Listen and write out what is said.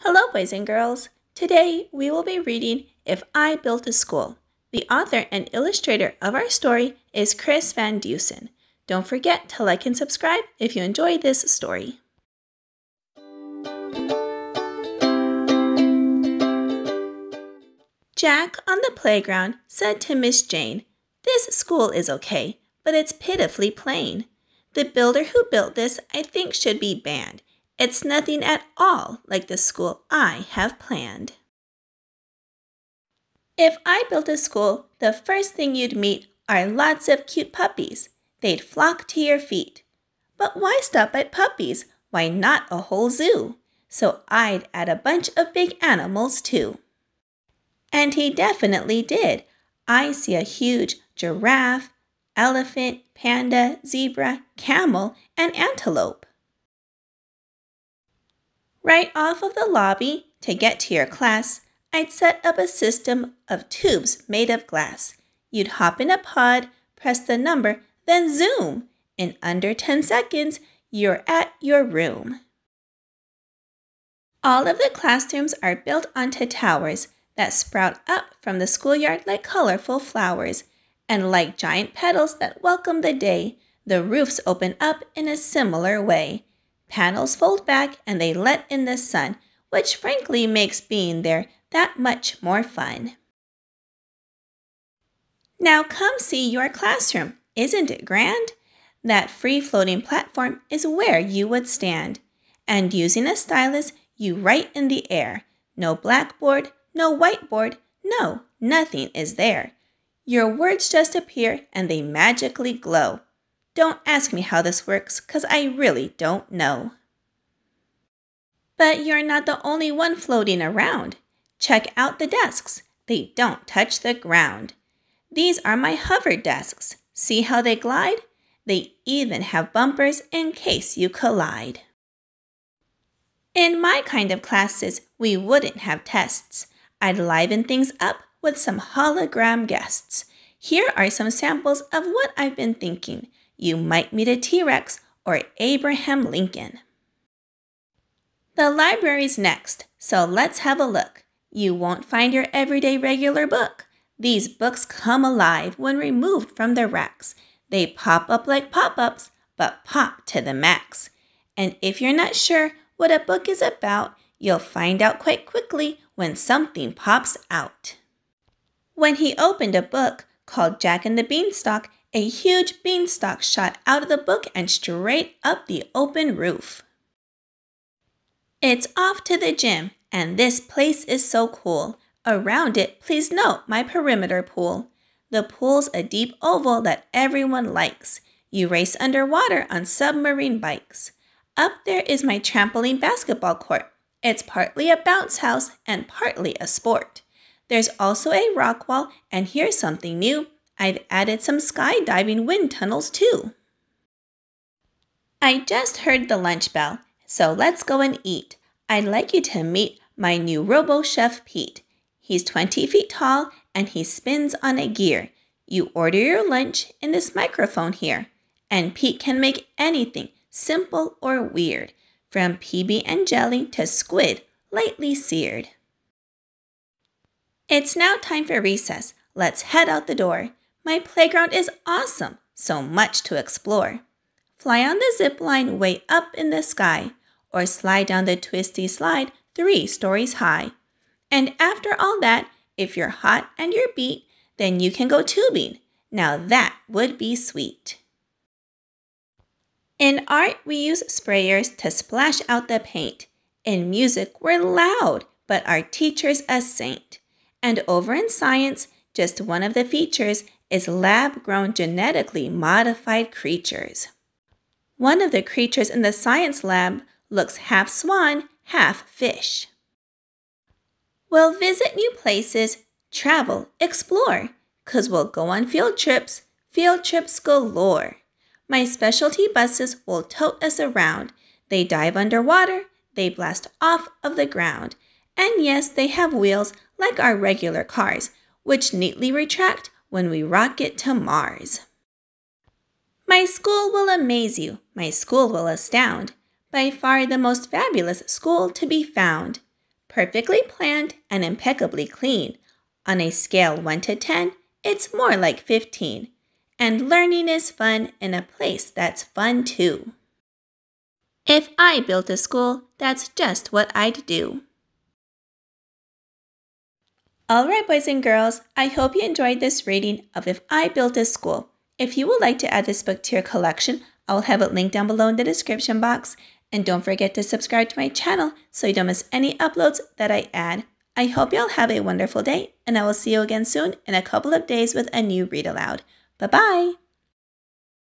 Hello, boys and girls. Today we will be reading If I Built a School. The author and illustrator of our story is Chris Van Dusen. Don't forget to like and subscribe if you enjoy this story. Jack on the playground said to Miss Jane, "This school is okay, but it's pitifully plain. The builder who built this, I think, should be banned. It's nothing at all like the school I have planned." If I built a school, the first thing you'd meet are lots of cute puppies. They'd flock to your feet. But why stop at puppies? Why not a whole zoo? So I'd add a bunch of big animals too. And he definitely did. I see a huge giraffe, elephant, panda, zebra, camel, and antelope. Right off of the lobby, to get to your class, I'd set up a system of tubes made of glass. You'd hop in a pod, press the number, then zoom. In under 10 seconds, you're at your room. All of the classrooms are built onto towers that sprout up from the schoolyard like colorful flowers, and like giant petals that welcome the day, the roofs open up in a similar way. Panels fold back and they let in the sun, which frankly makes being there that much more fun. Now come see your classroom. Isn't it grand? That free-floating platform is where you would stand. And using a stylus, you write in the air. No blackboard, no whiteboard, no, nothing is there. Your words just appear and they magically glow. Don't ask me how this works, because I really don't know. But you're not the only one floating around. Check out the desks. They don't touch the ground. These are my hover desks. See how they glide? They even have bumpers in case you collide. In my kind of classes, we wouldn't have tests. I'd liven things up with some hologram guests. Here are some samples of what I've been thinking. You might meet a T-Rex or Abraham Lincoln. The library's next, so let's have a look. You won't find your everyday regular book. These books come alive when removed from their racks. They pop up like pop-ups, but pop to the max. And if you're not sure what a book is about, you'll find out quite quickly when something pops out. When he opened a book called Jack and the Beanstalk, a huge beanstalk shot out of the book and straight up the open roof. It's off to the gym, and this place is so cool. Around it, please note my perimeter pool. The pool's a deep oval that everyone likes. You race underwater on submarine bikes. Up there is my trampoline basketball court. It's partly a bounce house and partly a sport. There's also a rock wall, and here's something new. I've added some skydiving wind tunnels too. I just heard the lunch bell, so let's go and eat. I'd like you to meet my new robo-chef Pete. He's 20 feet tall and he spins on a gear. You order your lunch in this microphone here. And Pete can make anything, simple or weird, from PB and jelly to squid, lightly seared. It's now time for recess. Let's head out the door. My playground is awesome, so much to explore. Fly on the zip line way up in the sky, or slide down the twisty slide 3 stories high. And after all that, if you're hot and you're beat, then you can go tubing. Now that would be sweet. In art, we use sprayers to splash out the paint. In music, we're loud, but our teacher's a saint. And over in science, just one of the features is lab-grown genetically modified creatures. One of the creatures in the science lab looks half swan, half fish. We'll visit new places, travel, explore, 'cause we'll go on field trips galore. My specialty buses will tote us around. They dive underwater, they blast off of the ground. And yes, they have wheels like our regular cars, which neatly retract when we rocket to Mars. My school will amaze you, my school will astound, by far the most fabulous school to be found. perfectly planned and impeccably clean. On a scale 1 to 10, it's more like 15. And learning is fun in a place that's fun too. If I built a school, that's just what I'd do. Alright boys and girls, I hope you enjoyed this reading of If I Built a School. If you would like to add this book to your collection, I will have it linked down below in the description box. And don't forget to subscribe to my channel so you don't miss any uploads that I add. I hope you all have a wonderful day, and I will see you again soon in a couple of days with a new read aloud. Bye-bye!